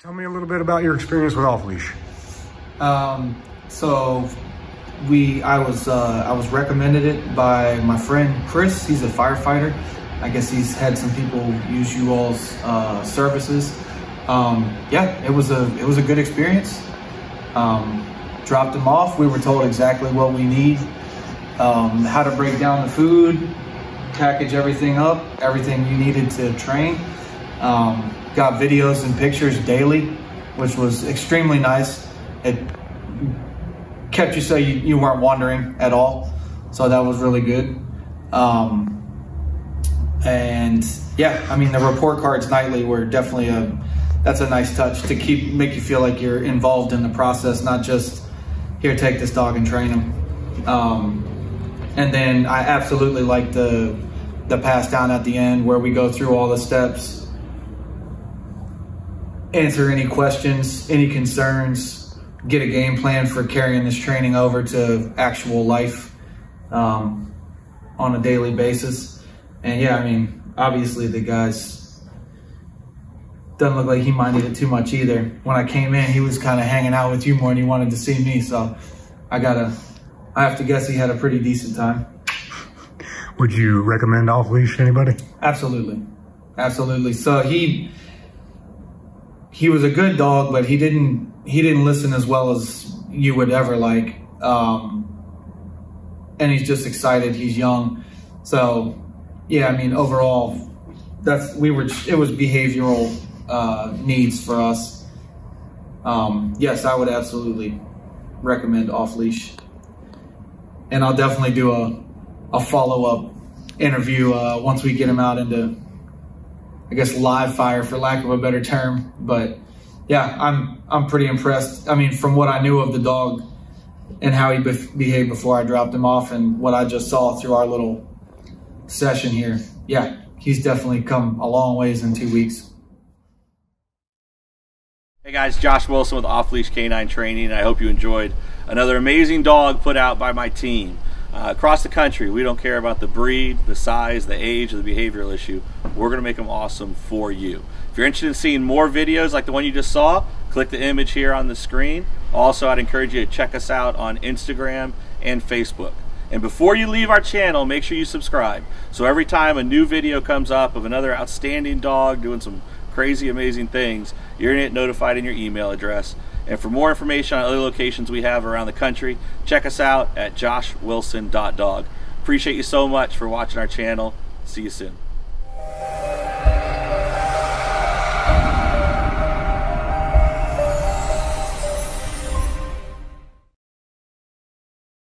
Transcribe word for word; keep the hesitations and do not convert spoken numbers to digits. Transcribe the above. Tell me a little bit about your experience with Off-Leash. Um, so we, I was, uh, I was recommended it by my friend Chris. He's a firefighter. I guess he's had some people use you all's uh, services. Um, yeah, it was a, it was a good experience. Um, dropped him off. We were told exactly what we need, um, how to break down the food, package everything up, everything you needed to train. Um, got videos and pictures daily, which was extremely nice. It kept you so you, you weren't wandering at all. So that was really good. Um, and yeah, I mean, the report cards nightly were definitely a, that's a nice touch to keep, make you feel like you're involved in the process, not just here, take this dog and train him. Um, and then I absolutely like the, the pass down at the end where we go through all the steps, answer any questions, any concerns, get a game plan for carrying this training over to actual life um, on a daily basis. And yeah, I mean, obviously the guy's doesn't look like he minded it too much either. When I came in, he was kind of hanging out with you more and he wanted to see me. So I gotta, I have to guess he had a pretty decent time. Would you recommend Off-Leash to anybody? Absolutely. Absolutely. So he, he was a good dog, but he didn't, he didn't listen as well as you would ever like. Um, and he's just excited. He's young. So yeah, I mean, overall, that's, we were, it was behavioral, uh, needs for us. Um, yes, I would absolutely recommend Off-Leash, and I'll definitely do a, a follow-up interview, uh, once we get him out into, I guess, live fire, for lack of a better term. But yeah, I'm, I'm pretty impressed. I mean, from what I knew of the dog and how he be behaved before I dropped him off and what I just saw through our little session here, yeah, he's definitely come a long ways in two weeks. Hey guys, Josh Wilson with Off-Leash Canine Training. I hope you enjoyed another amazing dog put out by my team. Uh, across the country, we don't care about the breed, the size, the age, or the behavioral issue. We're going to make them awesome for you. If you're interested in seeing more videos like the one you just saw, click the image here on the screen. Also, I'd encourage you to check us out on Instagram and Facebook. And before you leave our channel, make sure you subscribe. So every time a new video comes up of another outstanding dog doing some crazy, amazing things, you're going to get notified in your email address. And for more information on other locations we have around the country, check us out at josh wilson dot dog. Appreciate you so much for watching our channel. See you soon.